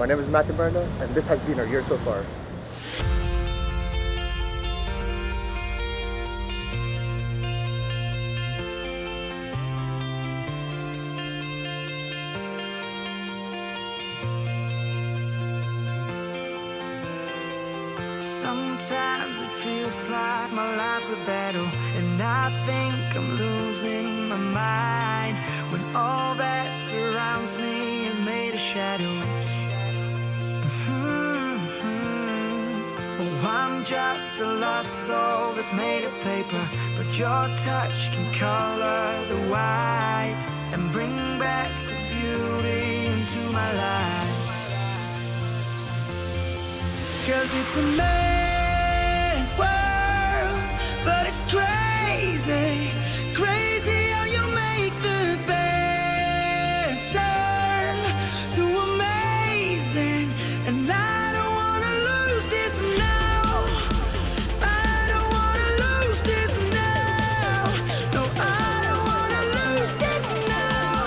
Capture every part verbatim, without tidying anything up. My name is Matthew Miranda, and this has been our year so far. Sometimes it feels like my life's a battle, and I think I'm losing my mind when all that surrounds me is made of shadows. Mm-hmm. Oh, I'm just a lost soul that's made of paper, but your touch can color the white and bring back the beauty into my life. 'Cause it's a mad world, but it's crazy, crazy how you make the bad turn to amazing. And I don't wanna lose this now, I don't wanna lose this now, no, I don't wanna lose this now.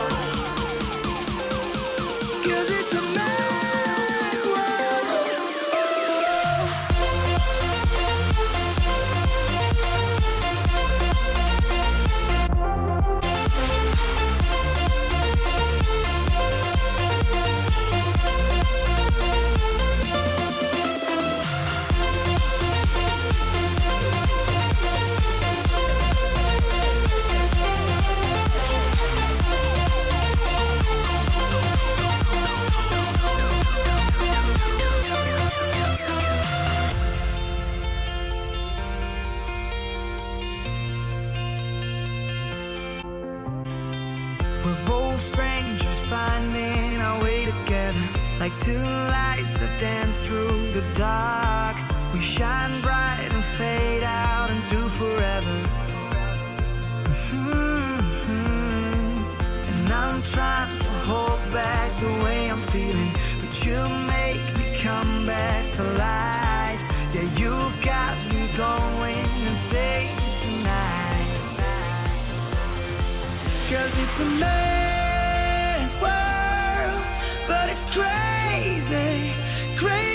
'Cause it's a mad strangers finding our way together, like two lights that dance through the dark. We shine bright and fade out into forever. Mm-hmm. And I'm trying to hold back the way I'm feeling, but you make me come back to life. Yeah, you've got me going insane tonight. 'Cause it's a man world, but it's crazy, crazy.